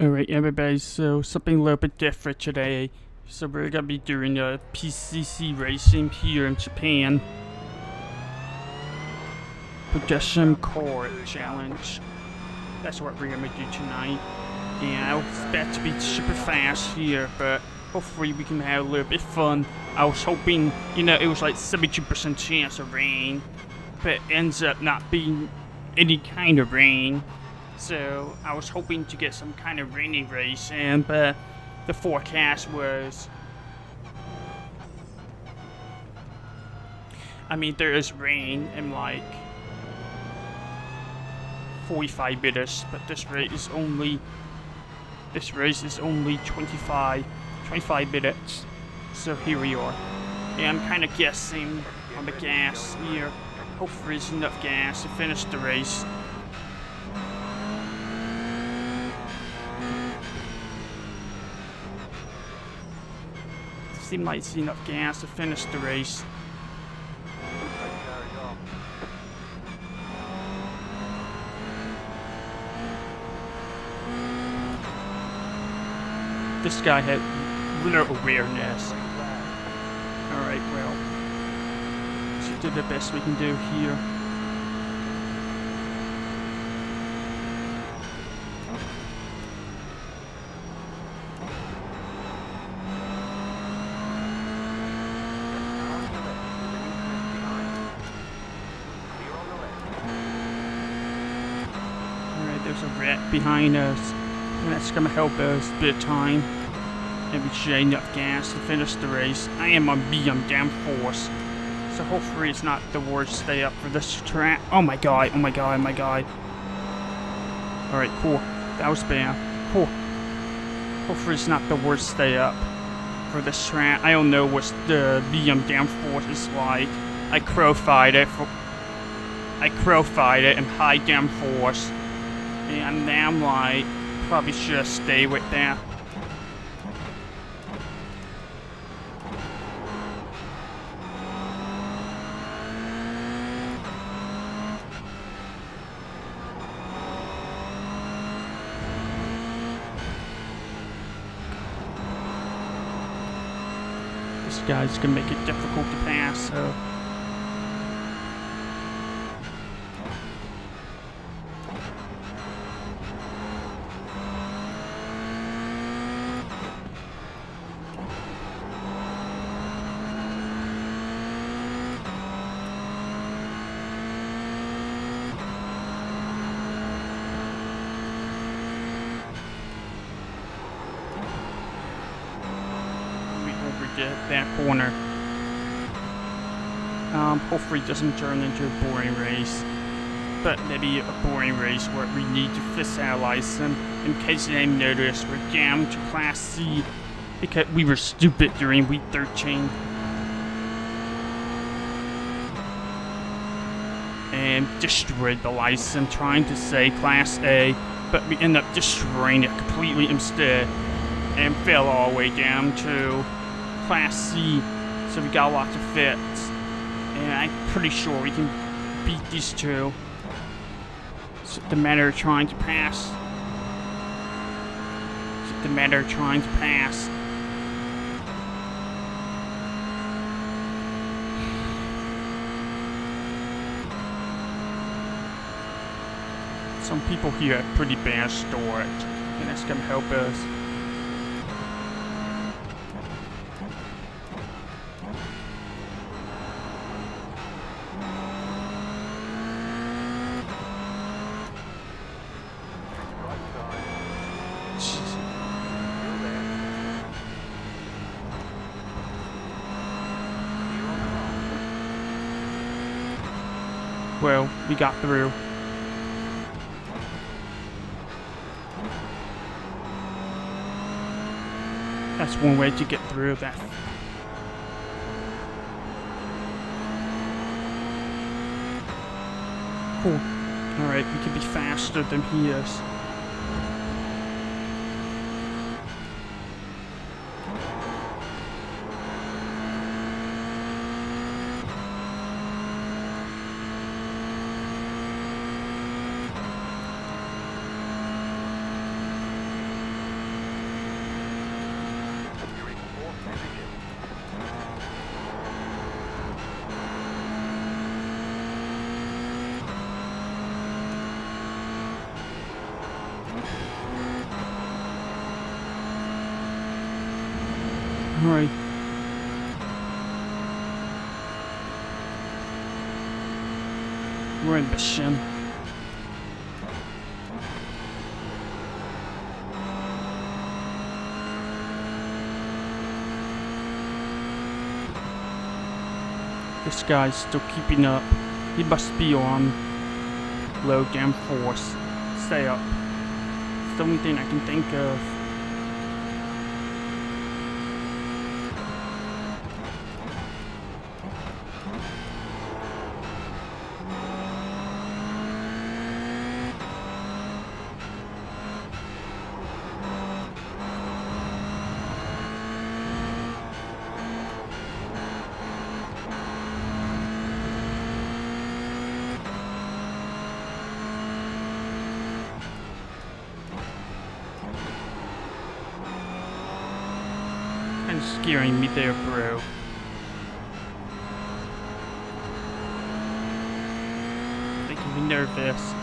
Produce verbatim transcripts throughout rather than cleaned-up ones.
Alright everybody, so something a little bit different today. So we're going to be doing a P C C racing here in Japan. Progression Core Challenge. That's what we're going to do tonight. And I was about to be super fast here, but hopefully we can have a little bit of fun. I was hoping, you know, it was like seventy-two percent chance of rain, but it ends up not being any kind of rain. So I was hoping to get some kind of rainy race, and but the forecast was, I mean, there is rain in like forty-five minutes, but this race is only this race is only twenty-five minutes. So here we are, and I'm kind of guessing on the gas here. Hopefully there's enough gas to finish the race. Seems like it's enough gas to finish the race. This guy had little awareness. Alright, well, let's do the best we can do here. There's a rat behind us, and that's gonna help us a bit of time. And we should have enough gas to finish the race. I am on medium downforce, so hopefully it's not the worst day up for this track. Oh my god, oh my god, oh my god. Alright, cool. That was bad. Cool. Hopefully it's not the worst day up for this track. I don't know what the medium downforce is like. I crow-fied it for. I crow-fied it in high downforce. And now I'm like, probably should stay with that. This guy's gonna make it difficult to pass, so. That corner. Um, hopefully it doesn't turn into a boring race, but maybe a boring race where we need to fix our license. In case you didn't notice, we're down to Class C because we were stupid during week thirteen. And destroyed the license trying to say Class A, but we ended up destroying it completely instead and fell all the way down to Class C, so we got a lot to fit, and I'm pretty sure we can beat these two. It's the matter of trying to pass. It's the matter of trying to pass. Some people here have pretty bad storage, and that's gonna help us. Well, we got through. That's one way to get through that. Cool. Alright, we can be faster than he is. Alright. We're in Bashan. This guy's still keeping up. He must be on low damn force. Stay up. It's the only thing I can think of. Scaring me there, bro. Making me nervous.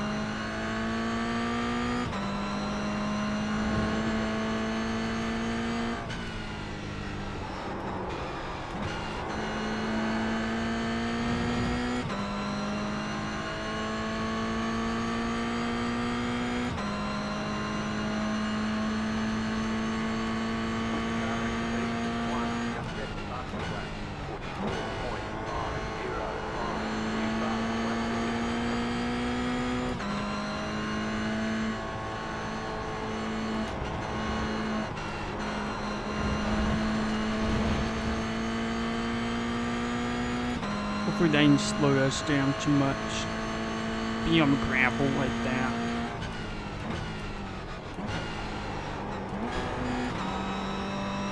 Hopefully they didn't slow us down too much. Be on gravel like that.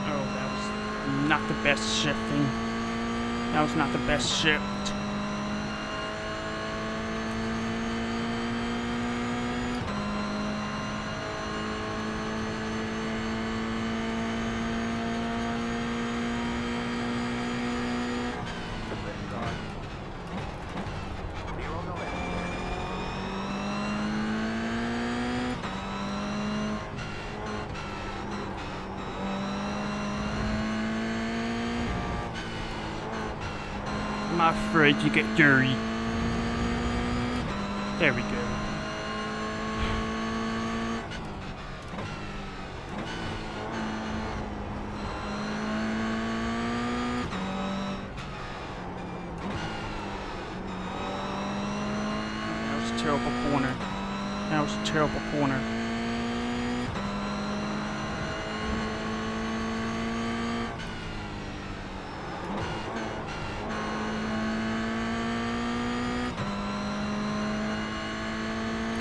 Oh, that was not the best shifting. That was not the best shift. I'm not afraid you get dirty. There we go. That was a terrible corner. That was a terrible corner.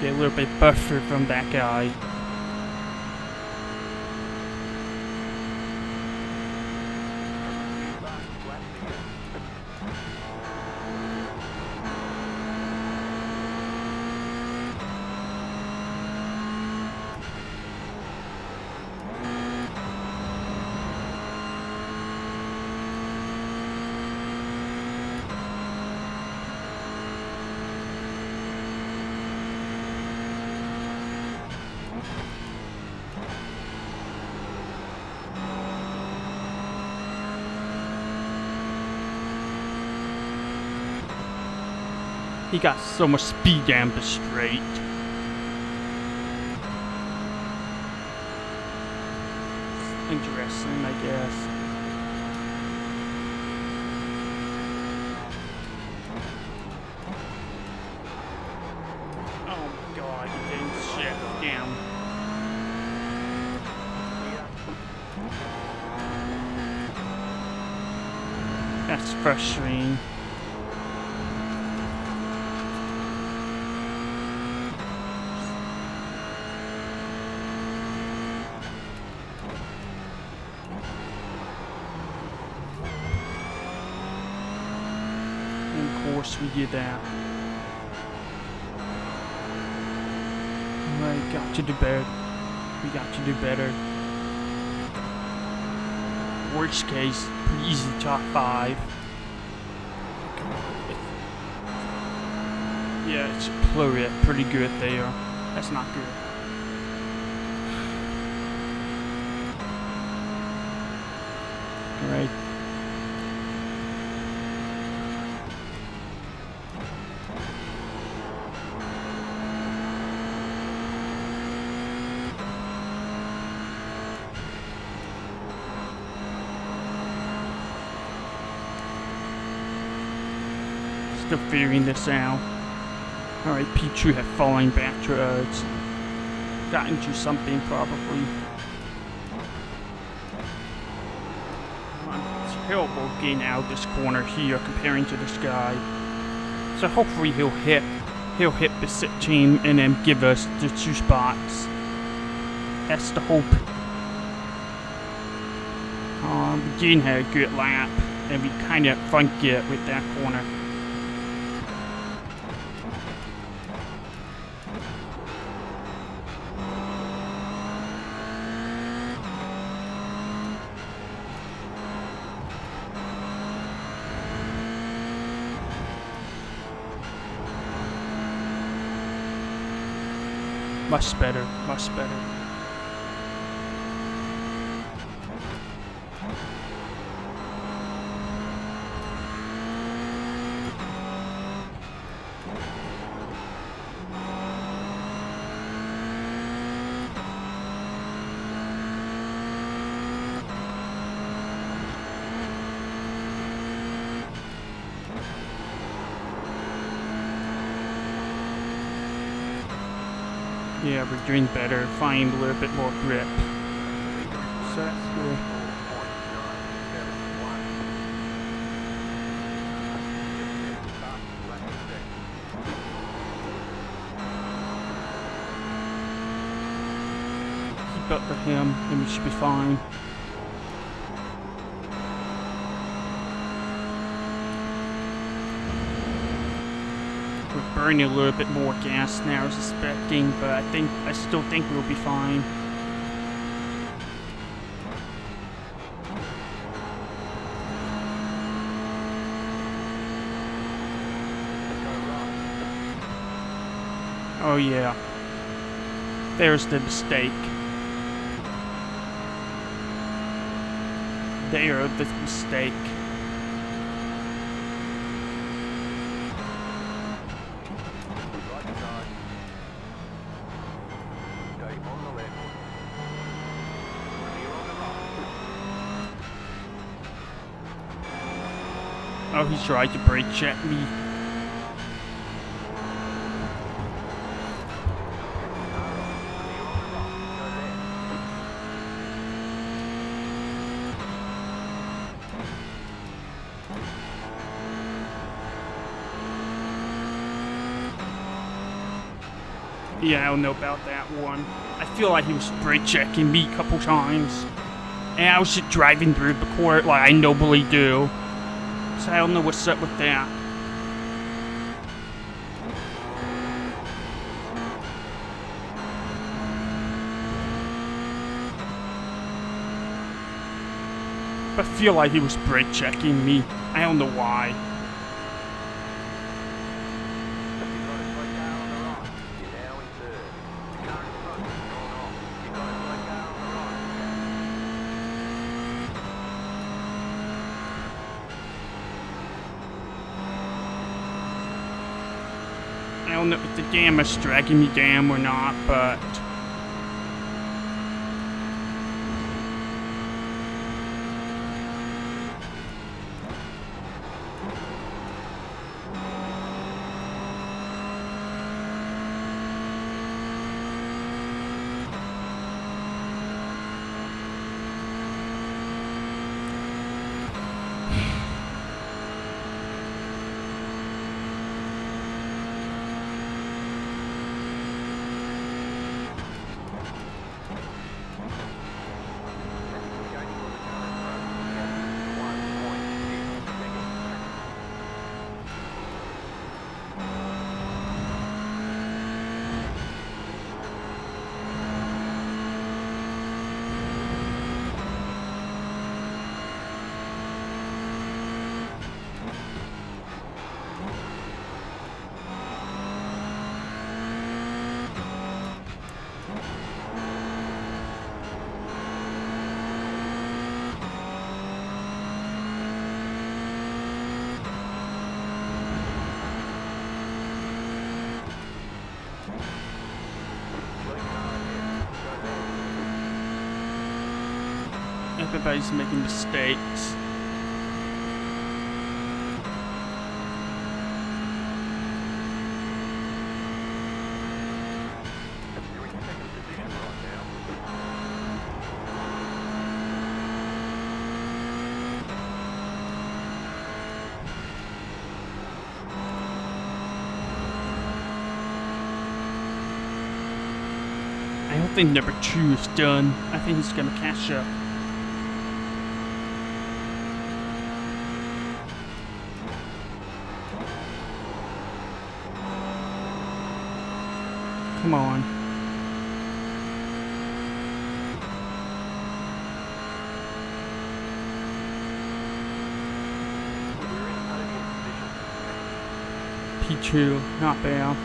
Get a little bit buffer from that guy. He got so much speed down the straight. Interesting, I guess. That's frustrating. And of course we get that. We got to do better. We got to do better. Worst case, pretty easy top five. Yeah, it's pretty good there. That's not good. of figuring this out. Alright, Pichu had fallen back to Earth. Got into something, probably. It's terrible getting out of this corner here, comparing to this guy. So hopefully he'll hit. He'll hit the sit team and then give us the two spots. That's the hope. Um, Dean had a good lap, and we kind of funked it with that corner. Much better, much better. Yeah, we're doing better, find a little bit more grip. So that's good. Keep up with him and we should be fine. Burning a little bit more gas now, I was expecting, but I think I still think we'll be fine. Oh yeah, there's the mistake. There's the mistake. Oh, he tried to brake check me. Yeah, I don't know about that one. I feel like he was brake checking me a couple times. And I was just driving through the court like I nobly do. So I don't know what's up with that. But I feel like he was brake checking me. I don't know why. I don't know if the damage dragging me down or not, but everybody's making mistakes. think number two is done. I think he's gonna cash up. Come on. P two, not bad.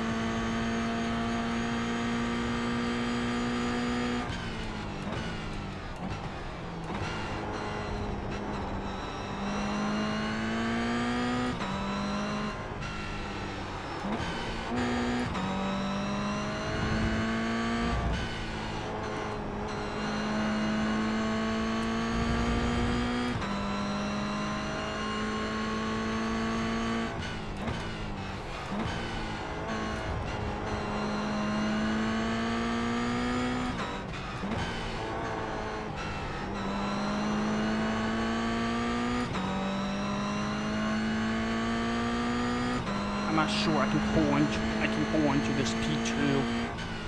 I'm not sure I can pull into, I can pull into this P two,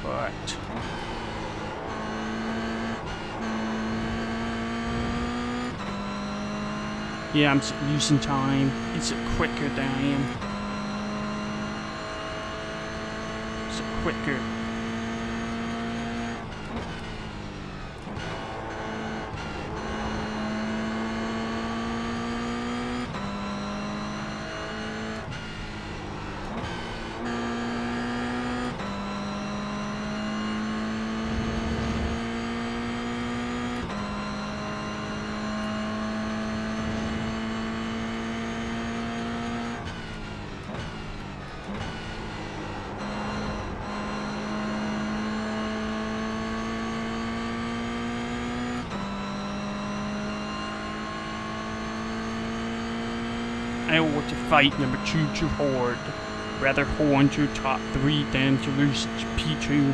but yeah, I'm using time. It's quicker than I am. It's quicker. I want to fight number two too hard. Rather hold on to top three than to lose to P two.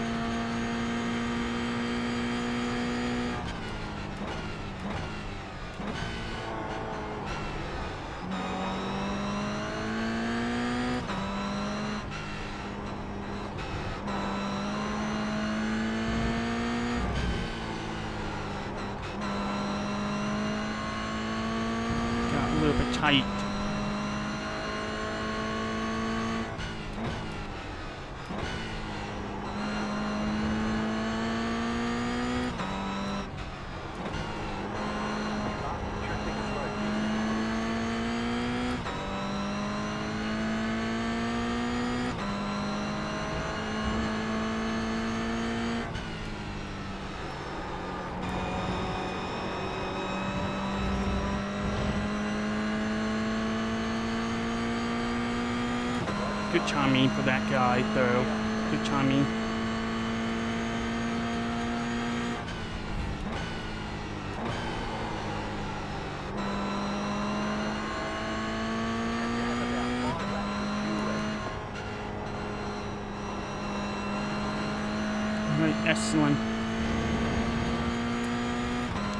Got a little bit tight. Good timing for that guy, though. Good timing. All right, excellent.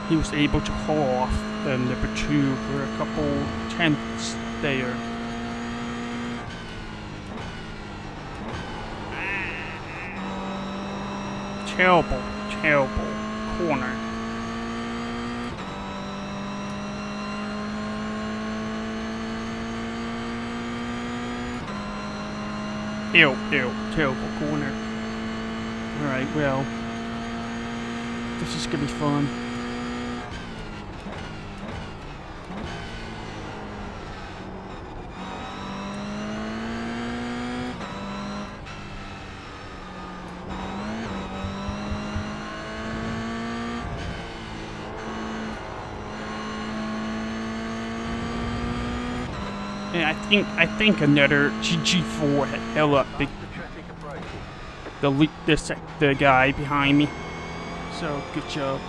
He was able to haul off the number two for a couple tenths there. Terrible, terrible corner. Ew, ew, terrible corner. Alright, well, this is gonna be fun. And I think I think another G G four had held up the the leak this the guy behind me. So good job.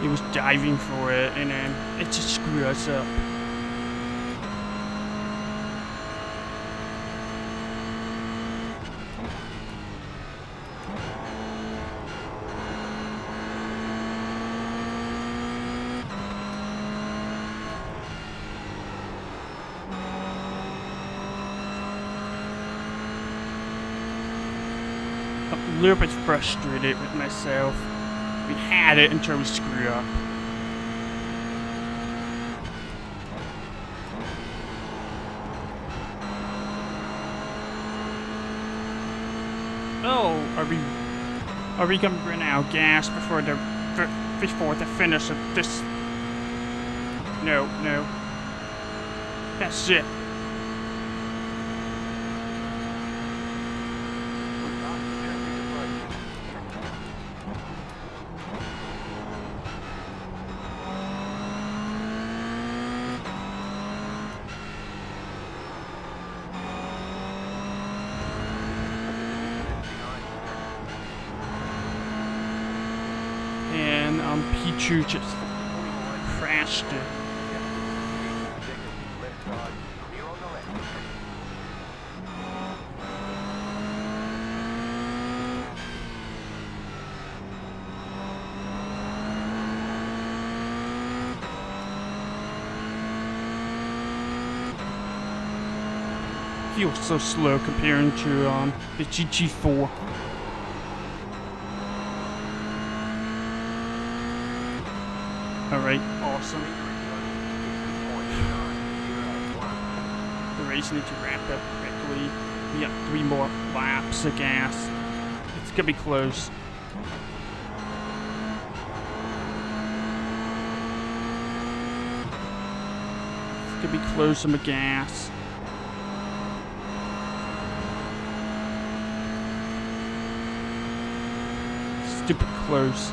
He was diving for it, and then it just screwed us up. a little bit frustrated with myself. We had it until we screwed up. Oh, are we are we gonna run out of gas before the before the finish of this? No, no. That's it. Pichu just crashed it. Feels so slow comparing to um, the G T four. Alright, awesome. The race needs to wrap up quickly. We got three more laps of gas. It's gonna be close. It's gonna be close on the gas. Stupid close.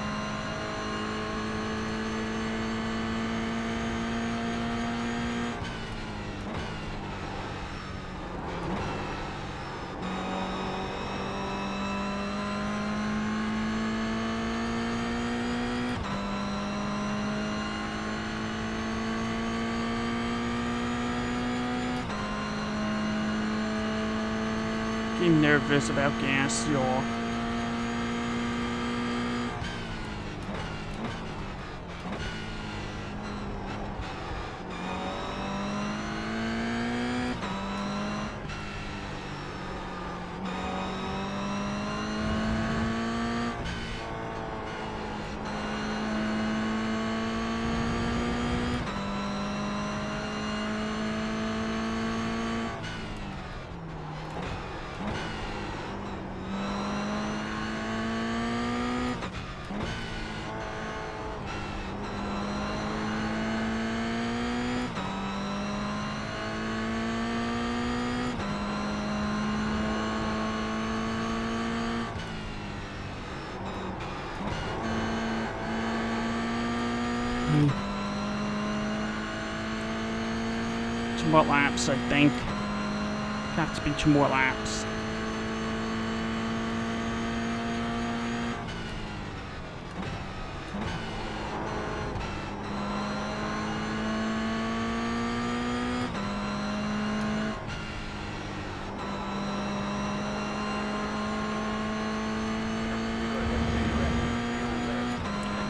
Getting nervous about gas, y'all. Two more laps, I think. Have to be two more laps.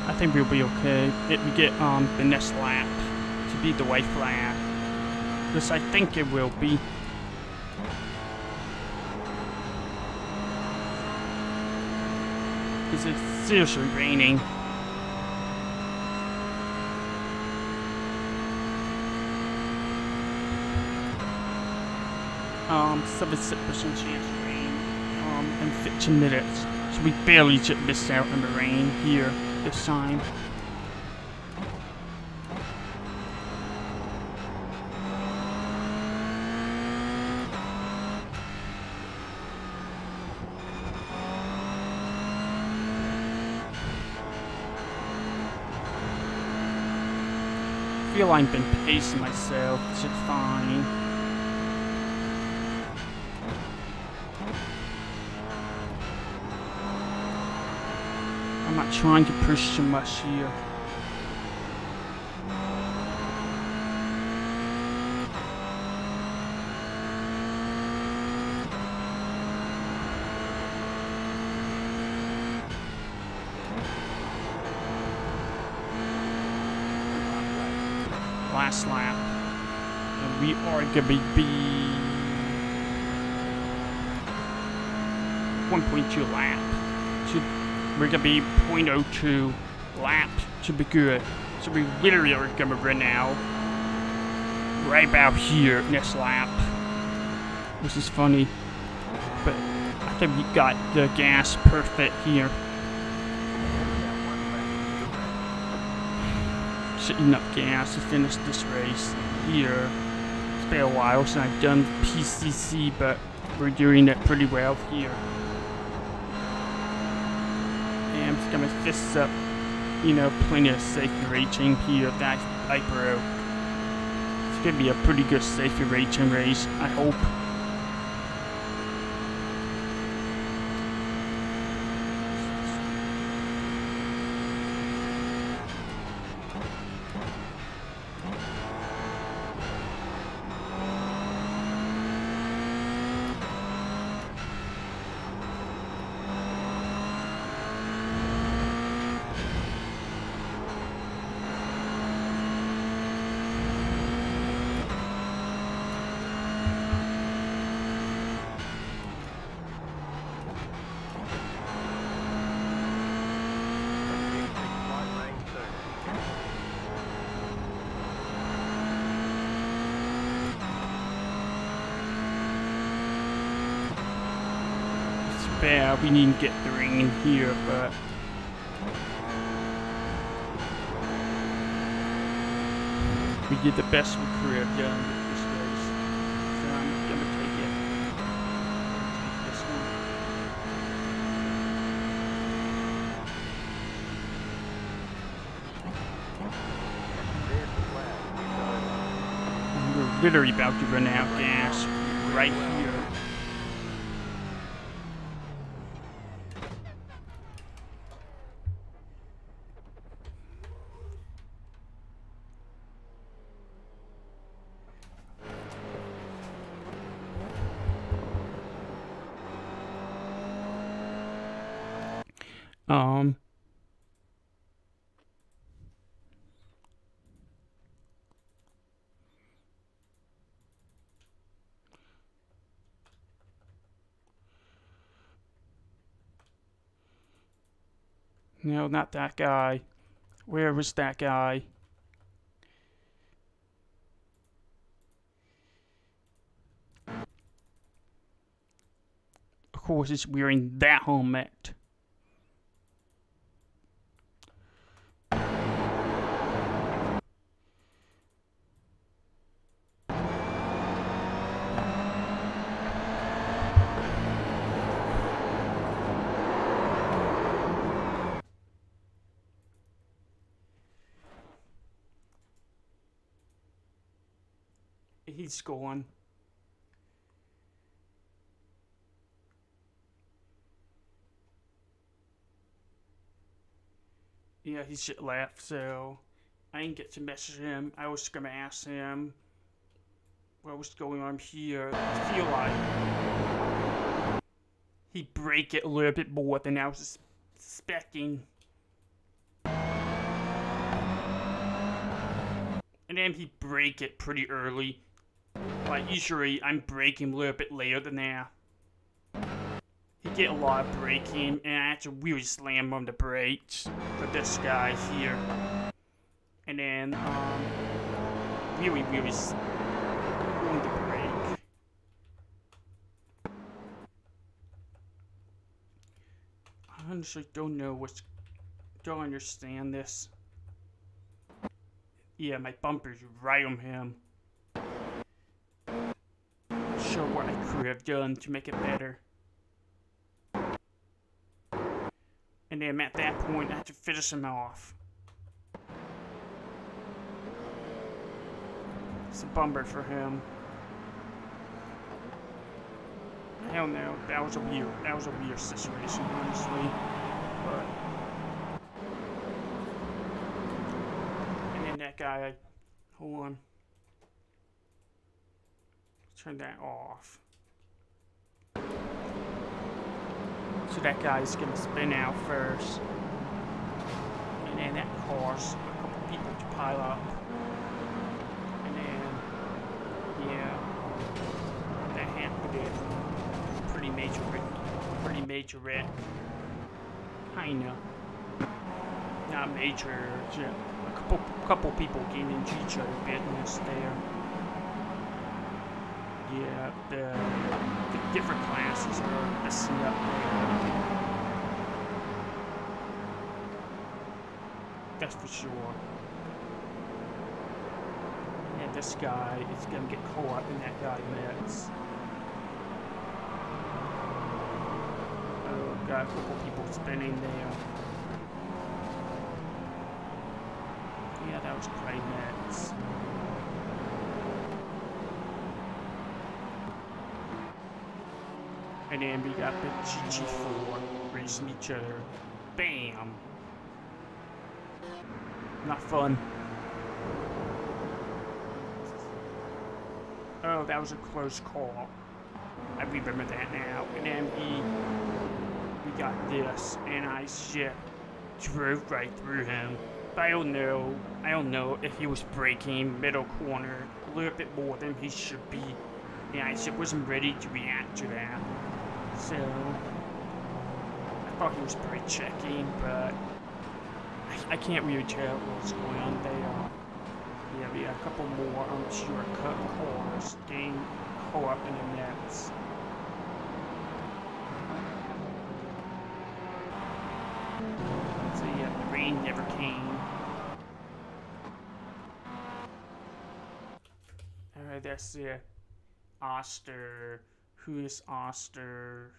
I think we'll be okay. Let me get um, the next lap to be the white flag. Because I think it will be. Because it's seriously raining. Um, seventy-six percent chance of rain um, in fifteen minutes. So we barely just missed out on the rain here. This time. I feel I've been pacing myself just fine. I'm not trying to push too much here. Last lap. And we are gonna be... one point two laps. Should, we're gonna be zero point zero two laps. Should be good. So we literally are gonna be right now, right about here, next lap. This is funny, but I think we got the gas perfect here. Shitting up gas to finish this race here. It's been a while since I've done P C C, but we're doing it pretty well here. And I'm just gonna fist up, you know, plenty of safety rating here. That's I broke. It's gonna be a pretty good safety rating race, I hope. Fair, we need to get the ring in here, but we did the best we could have done with this race. So I'm gonna take it. Take this one. We're literally about to run out of gas right here. Um, no, not that guy. Where was that guy? Of course, it's wearing that helmet. He's gone. Yeah, he just left, so I didn't get to message him. I was gonna ask him what was going on here. I feel like he'd break it a little bit more than I was expecting. And then he'd break it pretty early. Like, usually, I'm braking a little bit later than that. He get a lot of braking, and I had to really slam on the brakes for this guy here. And then, um, really, really on the brake. I honestly don't know what's... don't understand this. Yeah, my bumper's right on him. Sure what I could have done to make it better. And then at that point I had to finish him off. It's a bumper for him. Hell no, that was a weird that was a weird situation, honestly. But and then that guy, hold on. Turn that off. So that guy's gonna spin out first. And then that caused a couple people to pile up. And then, yeah, that happened. Pretty major, pretty major red. Kinda. Not major, just a couple, couple people getting into each other's business there. Yeah, the, the different classes are messing up there. That's for sure. And this guy is gonna get caught in that guy mess. Oh, got a couple people spinning there. Yeah, that was quite nuts. And then we got the G G four racing each other. Bam! Not fun. Oh, that was a close call. I remember that now. And then we, we got this, and I shit drove right through him. But I don't know. I don't know if he was braking middle corner a little bit more than he should be. And I just wasn't ready to react to that. So, I thought he was pretty checking, but I, I can't really tell what's going on there. Yeah, we got a couple more, I'm sure, cut corners, getting caught up in the nets. So yeah, the rain never came. Alright, that's it. Oster. Who is Oster?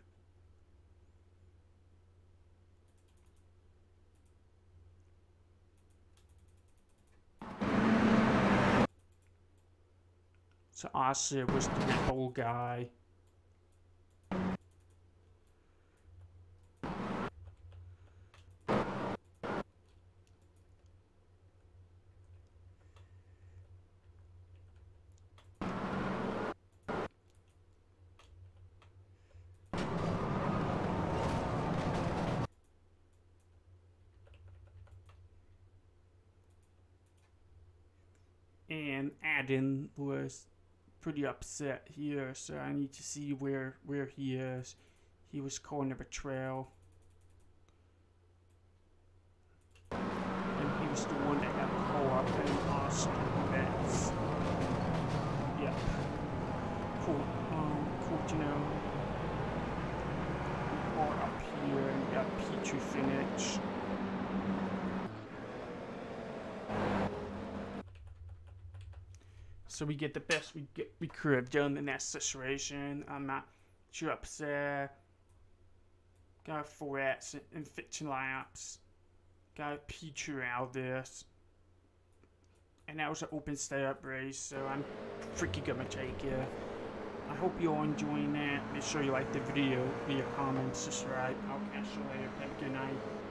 So Oster was the Red Bull guy. And Adam was pretty upset here, so I need to see where where he is. He was calling a betrayal. And he was the one that got caught up and lost the bets. Yep. Cool. Um, cool to know. We are up here and we got Petrie finish. So we get the best we get, we could have done in that situation. I'm not too upset. Got four X in fifteen laps. Got a Petrie out of this. And that was an open stay-up race, so I'm freaking gonna take it. I hope you're all enjoying that. Make sure you like the video, leave your comments, subscribe. I'll catch you later. Have a good night.